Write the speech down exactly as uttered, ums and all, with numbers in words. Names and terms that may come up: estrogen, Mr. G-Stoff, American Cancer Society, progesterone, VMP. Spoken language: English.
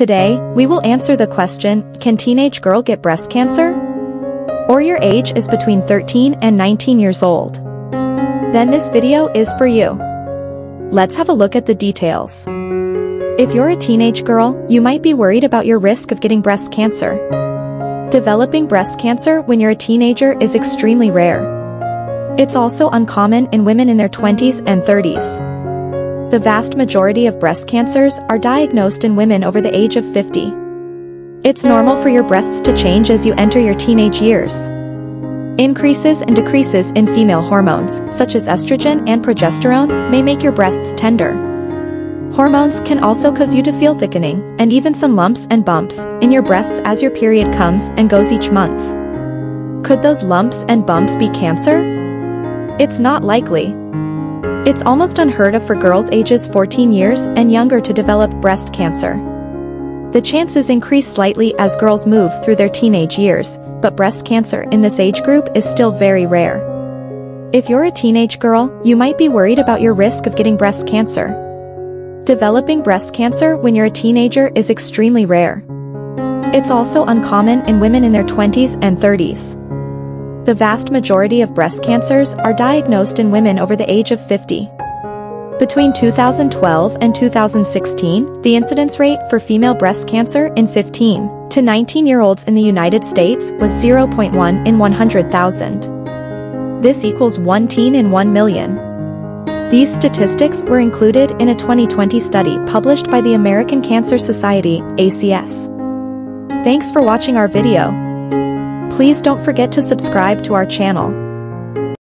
Today, we will answer the question, can teenage girl get breast cancer? Or your age is between thirteen and nineteen years old. Then this video is for you. Let's have a look at the details. If you're a teenage girl, you might be worried about your risk of getting breast cancer. Developing breast cancer when you're a teenager is extremely rare. It's also uncommon in women in their twenties and thirties. The vast majority of breast cancers are diagnosed in women over the age of fifty. It's normal for your breasts to change as you enter your teenage years. Increases and decreases in female hormones, such as estrogen and progesterone, may make your breasts tender. Hormones can also cause you to feel thickening, and even some lumps and bumps, in your breasts as your period comes and goes each month. Could those lumps and bumps be cancer? It's not likely. It's almost unheard of for girls ages fourteen years and younger to develop breast cancer. The chances increase slightly as girls move through their teenage years, but breast cancer in this age group is still very rare. If you're a teenage girl, you might be worried about your risk of getting breast cancer. Developing breast cancer when you're a teenager is extremely rare. It's also uncommon in women in their twenties and thirties. The vast majority of breast cancers are diagnosed in women over the age of fifty. Between two thousand twelve and two thousand sixteen, the incidence rate for female breast cancer in fifteen to nineteen-year-olds in the United States was zero point one in one hundred thousand. This equals one teen in one million. These statistics were included in a twenty twenty study published by the American Cancer Society, A C S. Thanks for watching our video. Please don't forget to subscribe to our channel.